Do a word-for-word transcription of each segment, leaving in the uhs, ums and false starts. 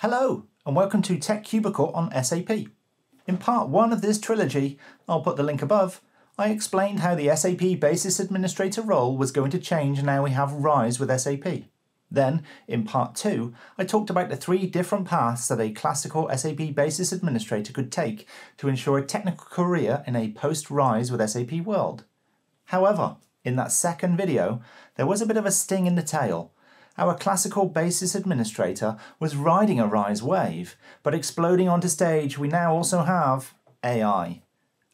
Hello, and welcome to Tech Cubicle on S A P. In part one of this trilogy, I'll put the link above, I explained how the S A P Basis Administrator role was going to change now we have Rise with S A P. Then, in part two, I talked about the three different paths that a classical S A P Basis Administrator could take to ensure a technical career in a post-Rise with S A P world. However, in that second video, there was a bit of a sting in the tail. Our classical Basis Administrator was riding a Rise wave, but exploding onto stage we now also have A I.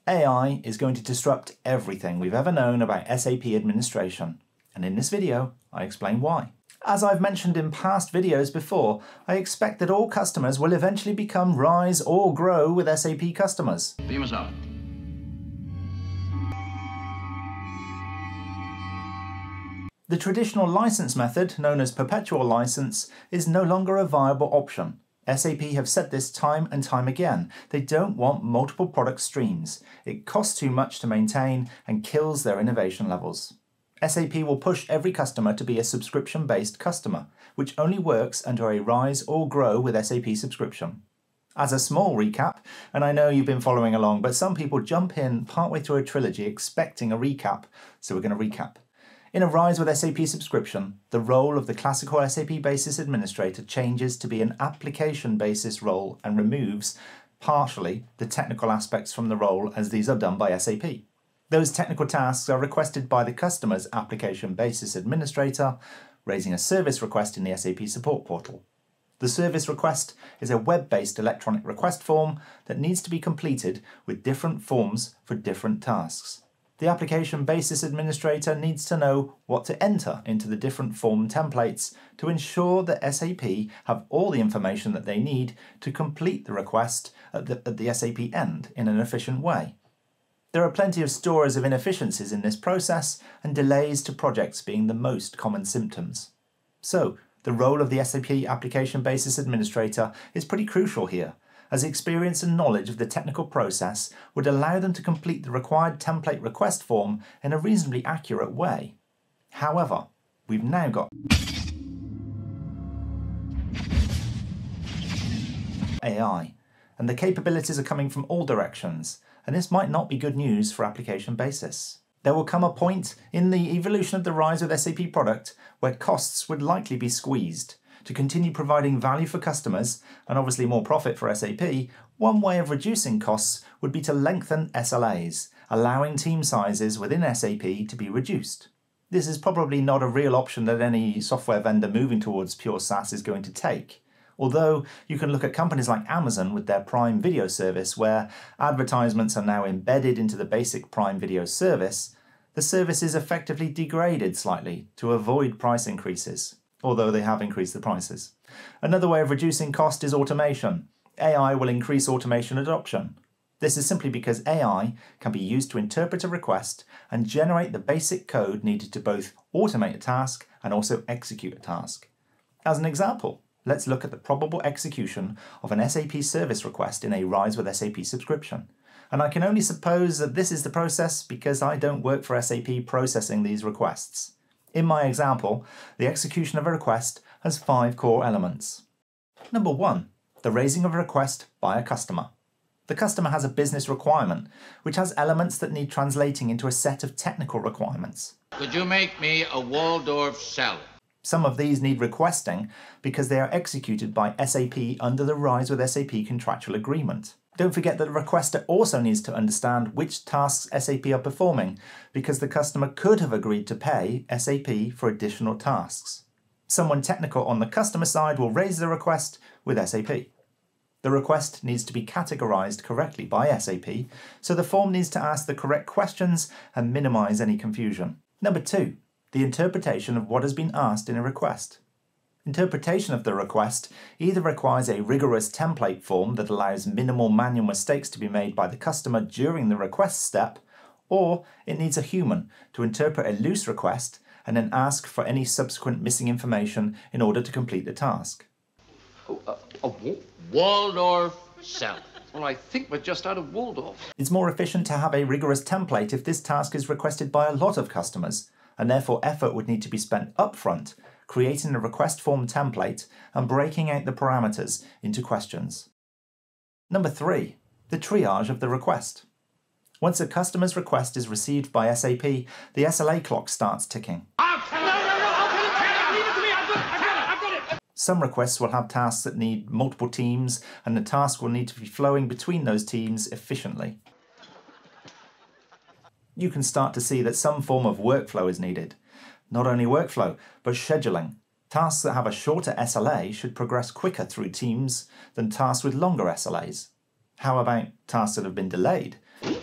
A I is going to disrupt everything we've ever known about S A P administration, and in this video I explain why. As I've mentioned in past videos before, I expect that all customers will eventually become Rise or Grow with S A P customers. Beam us up. The traditional license method, known as perpetual license, is no longer a viable option. S A P have said this time and time again. They don't want multiple product streams. It costs too much to maintain and kills their innovation levels. S A P will push every customer to be a subscription-based customer, which only works under a Rise or Grow with S A P subscription. As a small recap, and I know you've been following along, but some people jump in partway through a trilogy expecting a recap, so we're going to recap. In a Rise with S A P subscription, the role of the classical S A P Basis Administrator changes to be an application basis role and removes, partially, the technical aspects from the role as these are done by S A P. Those technical tasks are requested by the customer's application basis administrator, raising a service request in the S A P Support Portal. The service request is a web-based electronic request form that needs to be completed with different forms for different tasks. The application basis administrator needs to know what to enter into the different form templates to ensure that S A P have all the information that they need to complete the request at the, at the S A P end in an efficient way. There are plenty of stories of inefficiencies in this process, and delays to projects being the most common symptoms. So, the role of the S A P application basis administrator is pretty crucial here, as experience and knowledge of the technical process would allow them to complete the required template request form in a reasonably accurate way. However, we've now got A I, and the capabilities are coming from all directions, and this might not be good news for application basis. There will come a point in the evolution of the Rise with S A P product where costs would likely be squeezed. To continue providing value for customers, and obviously more profit for S A P, one way of reducing costs would be to lengthen S L As, allowing team sizes within S A P to be reduced. This is probably not a real option that any software vendor moving towards pure SaaS is going to take, although you can look at companies like Amazon with their Prime Video service, where advertisements are now embedded into the basic Prime Video service. The service is effectively degraded slightly to avoid price increases, although they have increased the prices. Another way of reducing cost is automation. A I will increase automation adoption. This is simply because A I can be used to interpret a request and generate the basic code needed to both automate a task and also execute a task. As an example, let's look at the probable execution of an S A P service request in a Rise with S A P subscription. And I can only suppose that this is the process because I don't work for S A P processing these requests. In my example, the execution of a request has five core elements. Number one, the raising of a request by a customer. The customer has a business requirement, which has elements that need translating into a set of technical requirements. Could you make me a Waldorf salad? Some of these need requesting because they are executed by S A P under the Rise with S A P contractual agreement. Don't forget that the requester also needs to understand which tasks S A P are performing, because the customer could have agreed to pay S A P for additional tasks. Someone technical on the customer side will raise the request with S A P. The request needs to be categorized correctly by S A P, so the form needs to ask the correct questions and minimize any confusion. Number two, the interpretation of what has been asked in a request. Interpretation of the request either requires a rigorous template form that allows minimal manual mistakes to be made by the customer during the request step, or it needs a human to interpret a loose request and then ask for any subsequent missing information in order to complete the task. Oh, uh, a wa Waldorf salad. Well, I think we're just out of Waldorf. It's more efficient to have a rigorous template if this task is requested by a lot of customers, and therefore effort would need to be spent upfront, creating a request form template, and breaking out the parameters into questions. Number three, the triage of the request. Once a customer's request is received by S A P, the S L A clock starts ticking. Some requests will have tasks that need multiple teams, and the task will need to be flowing between those teams efficiently. You can start to see that some form of workflow is needed. Not only workflow, but scheduling. Tasks that have a shorter S L A should progress quicker through teams than tasks with longer S L As. How about tasks that have been delayed?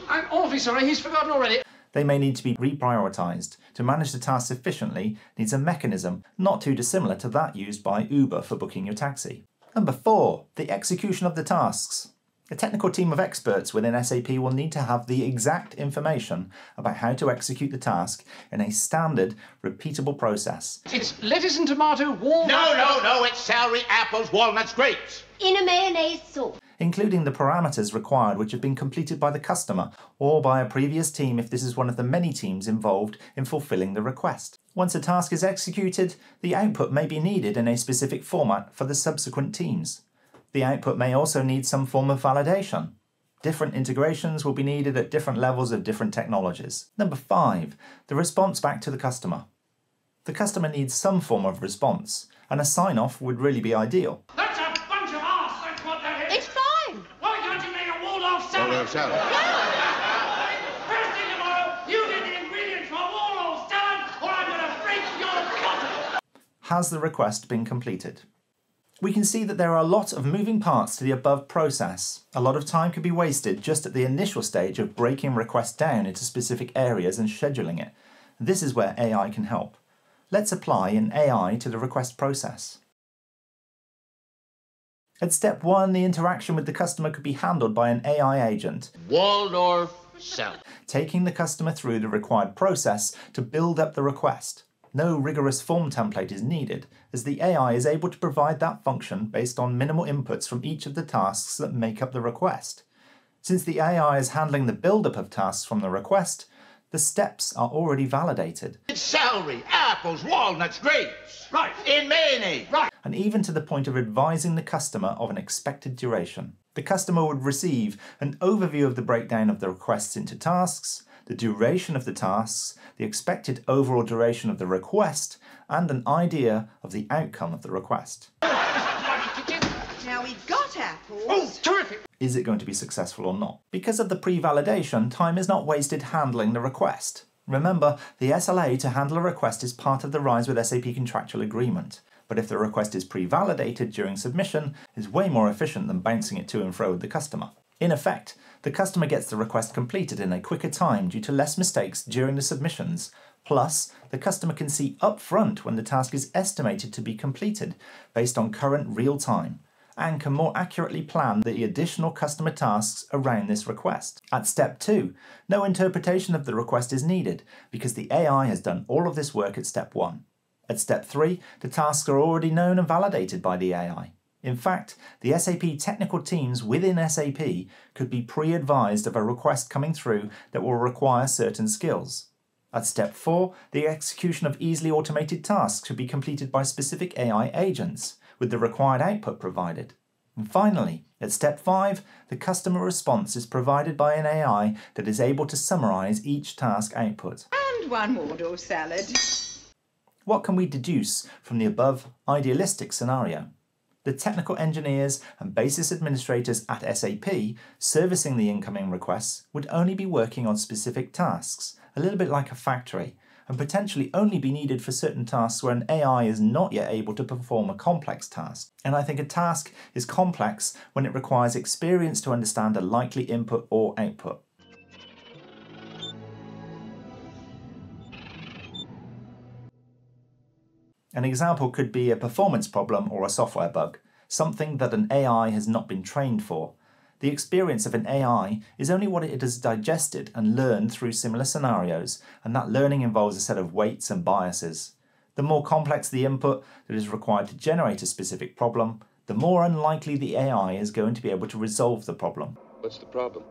I'm awfully sorry, he's forgotten already. They may need to be reprioritised. To manage the tasks efficiently needs a mechanism not too dissimilar to that used by Uber for booking your taxi. Number four, the execution of the tasks. A technical team of experts within S A P will need to have the exact information about how to execute the task in a standard, repeatable process. It's lettuce and tomato, walnuts... No, no, no, it's celery, apples, walnuts, grapes! In a mayonnaise sauce. Including the parameters required which have been completed by the customer or by a previous team if this is one of the many teams involved in fulfilling the request. Once a task is executed, the output may be needed in a specific format for the subsequent teams. The output may also need some form of validation. Different integrations will be needed at different levels of different technologies. Number five, the response back to the customer. The customer needs some form of response, and a sign-off would really be ideal. That's a bunch of arse, that's what that is! It's fine! Why don't you make a wall-off salad? Wall-off salad? No! First thing tomorrow, you get the ingredients for a wall-off salad, or I'm going to break your bottom! Has the request been completed? We can see that there are a lot of moving parts to the above process. A lot of time could be wasted just at the initial stage of breaking requests down into specific areas and scheduling it. This is where A I can help. Let's apply an A I to the request process. At step one, the interaction with the customer could be handled by an A I agent. Waldorf Self. Taking the customer through the required process to build up the request. No rigorous form template is needed, as the A I is able to provide that function based on minimal inputs from each of the tasks that make up the request. Since the A I is handling the build-up of tasks from the request, the steps are already validated. It's celery, apples, walnuts, grapes, right, in mayonnaise, right, and even to the point of advising the customer of an expected duration. The customer would receive an overview of the breakdown of the requests into tasks, the duration of the tasks, the expected overall duration of the request, and an idea of the outcome of the request. Now we've got apples. Oh, terrific! Is it going to be successful or not? Because of the pre-validation, time is not wasted handling the request. Remember, the S L A to handle a request is part of the Rise with S A P contractual agreement. But if the request is pre-validated during submission, it's way more efficient than bouncing it to and fro with the customer. In effect, the customer gets the request completed in a quicker time due to less mistakes during the submissions. Plus, the customer can see upfront when the task is estimated to be completed based on current real time, and can more accurately plan the additional customer tasks around this request. At step two, no interpretation of the request is needed because the A I has done all of this work at step one. At step three, the tasks are already known and validated by the A I. In fact, the S A P technical teams within S A P could be pre-advised of a request coming through that will require certain skills. At step four, the execution of easily automated tasks could be completed by specific A I agents, with the required output provided. And finally, at step five, the customer response is provided by an A I that is able to summarize each task output. And one more salad. What can we deduce from the above idealistic scenario? The technical engineers and basis administrators at S A P servicing the incoming requests would only be working on specific tasks, a little bit like a factory, and potentially only be needed for certain tasks where an A I is not yet able to perform a complex task. And I think a task is complex when it requires experience to understand a likely input or output. An example could be a performance problem or a software bug, something that an A I has not been trained for. The experience of an A I is only what it has digested and learned through similar scenarios, and that learning involves a set of weights and biases. The more complex the input that is required to generate a specific problem, the more unlikely the A I is going to be able to resolve the problem. What's the problem?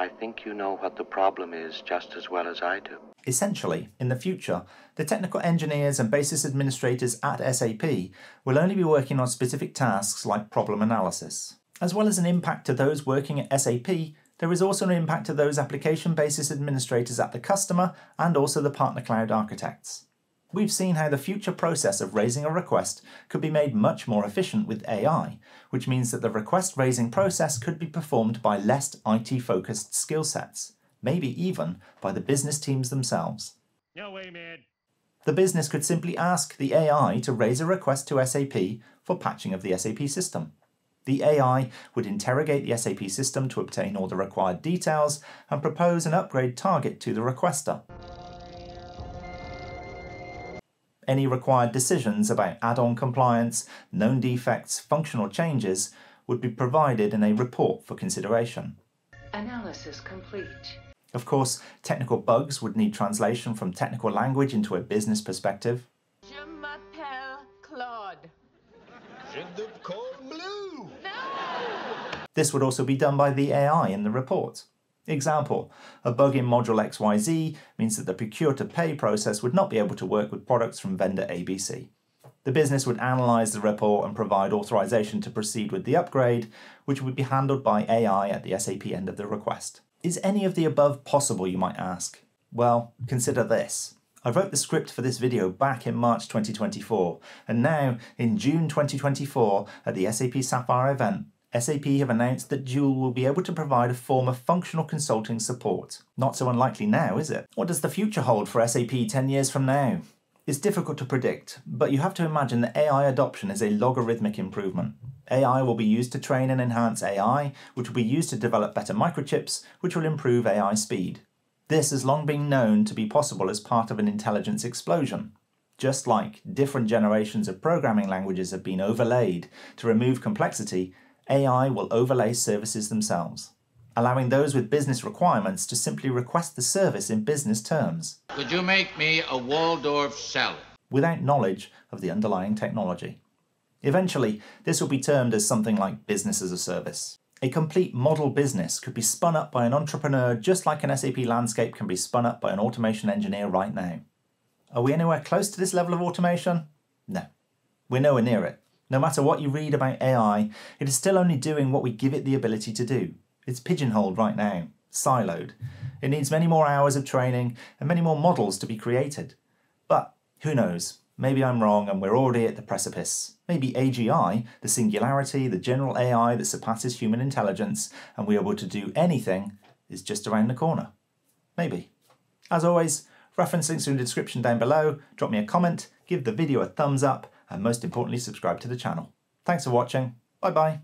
I think you know what the problem is just as well as I do. Essentially, in the future, the technical engineers and basis administrators at S A P will only be working on specific tasks like problem analysis. As well as an impact to those working at S A P, there is also an impact to those application basis administrators at the customer and also the partner cloud architects. We've seen how the future process of raising a request could be made much more efficient with A I, which means that the request raising process could be performed by less I T-focused skill sets, maybe even by the business teams themselves. No way, man. The business could simply ask the A I to raise a request to S A P for patching of the S A P system. The A I would interrogate the S A P system to obtain all the required details and propose an upgrade target to the requester. Any required decisions about add-on compliance, known defects, functional changes would be provided in a report for consideration. Analysis complete. Of course, technical bugs would need translation from technical language into a business perspective. Je m'appelle Claude. Je m'appelle Blue. No! This would also be done by the A I in the report. Example, a bug in module X Y Z means that the procure-to-pay process would not be able to work with products from vendor A B C. The business would analyse the report and provide authorization to proceed with the upgrade, which would be handled by A I at the S A P end of the request. Is any of the above possible, you might ask? Well, consider this. I wrote the script for this video back in March twenty twenty-four, and now, in June twenty twenty-four, at the S A P Sapphire event, S A P have announced that Joule will be able to provide a form of functional consulting support. Not so unlikely now, is it? What does the future hold for S A P ten years from now? It's difficult to predict, but you have to imagine that A I adoption is a logarithmic improvement. A I will be used to train and enhance A I, which will be used to develop better microchips, which will improve A I speed. This has long been known to be possible as part of an intelligence explosion. Just like different generations of programming languages have been overlaid to remove complexity, A I will overlay services themselves, allowing those with business requirements to simply request the service in business terms. Could you make me a Waldorf salad? Without knowledge of the underlying technology. Eventually, this will be termed as something like business as a service. A complete model business could be spun up by an entrepreneur just like an S A P landscape can be spun up by an automation engineer right now. Are we anywhere close to this level of automation? No. We're nowhere near it. No matter what you read about A I, it is still only doing what we give it the ability to do. It's pigeonholed right now, siloed. It needs many more hours of training and many more models to be created. But who knows? Maybe I'm wrong and we're already at the precipice. Maybe A G I, the singularity, the general A I that surpasses human intelligence and we're able to do anything, is just around the corner. Maybe. As always, reference links in the description down below, drop me a comment, give the video a thumbs up, and most importantly, subscribe to the channel. Thanks for watching. Bye bye.